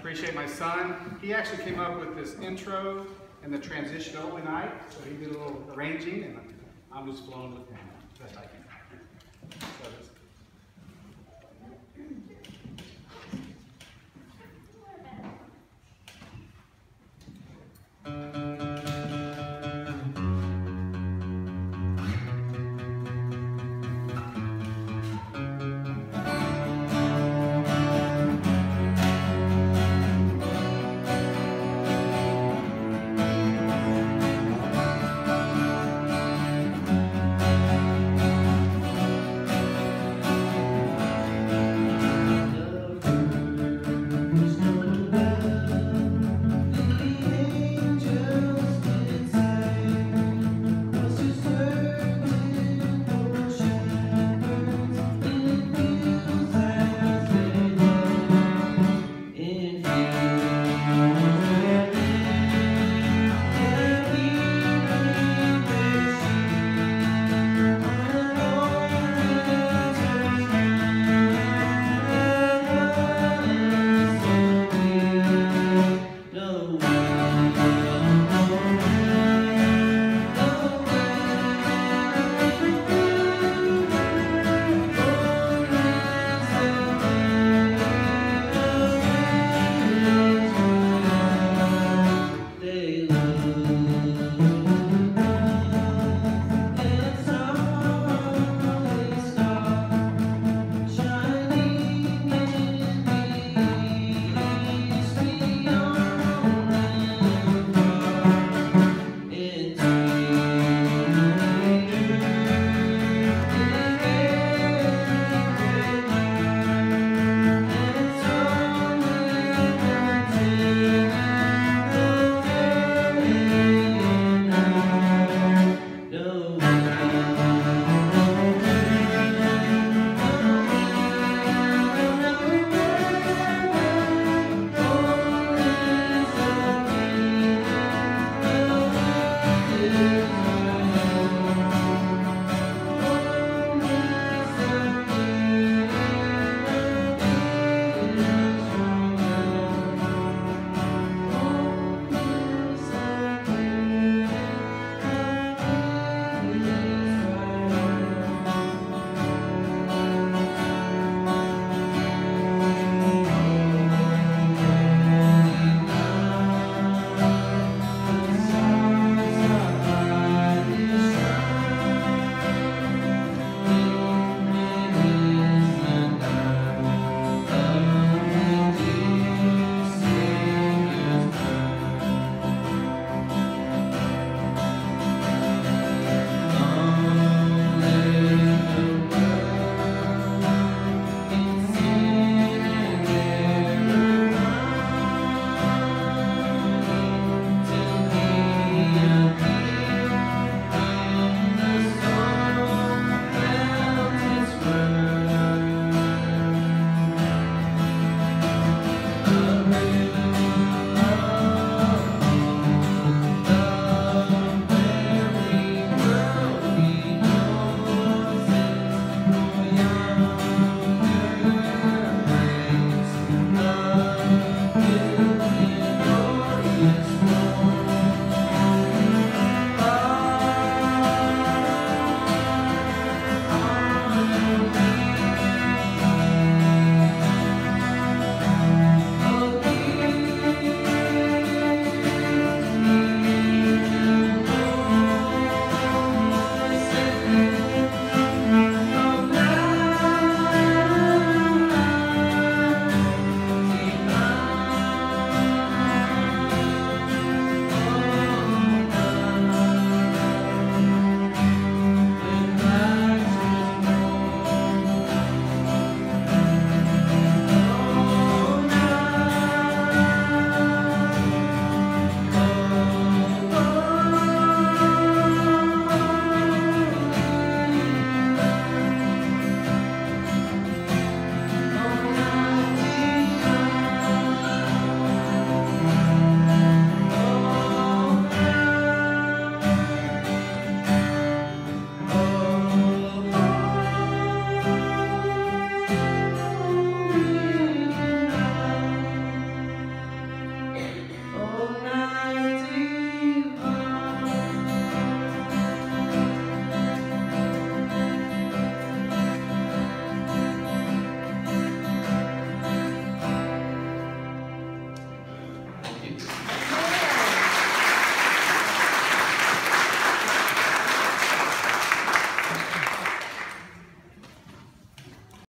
Appreciate my son. He actually came up with this intro and the transition overnight, so he did a little arranging, and I'm just blown with him. Best I can.